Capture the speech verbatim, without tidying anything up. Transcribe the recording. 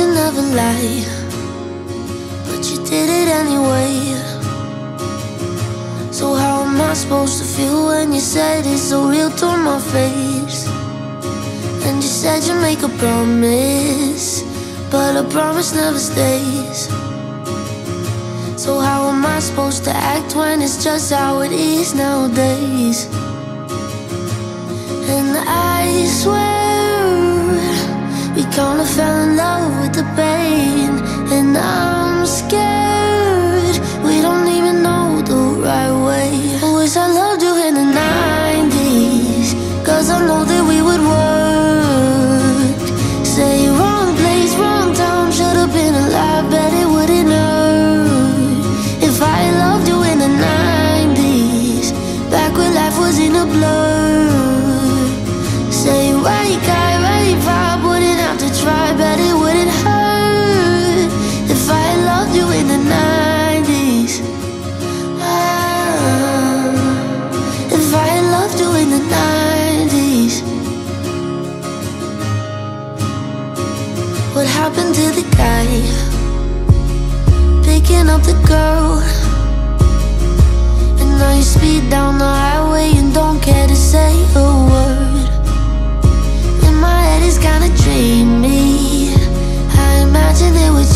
imagine of a lie, but you did it anyway. So how am I supposed to feel when you said it so real to my face? And you said you make a promise, but a promise never stays. So how am I supposed to act when it's just how it is nowadays? And I swear, we kinda fell in love with the pain. And I'm scared, we don't even know the right way. I wish I loved you in the nineties, cause I know that we would work. Say wrong place, wrong time, should've been alive, bet it wouldn't hurt. If I loved you in the nineties, back when life was in a blur. Say right guy, right vibe, wouldn't have to try, bet it wouldn't hurt. If I loved you in the nineties, ah, if I loved you in the nineties. What happened to the guy picking up the girl? And now you speed down the highway and don't care to say a word. My head is kinda dreamy, I imagine it was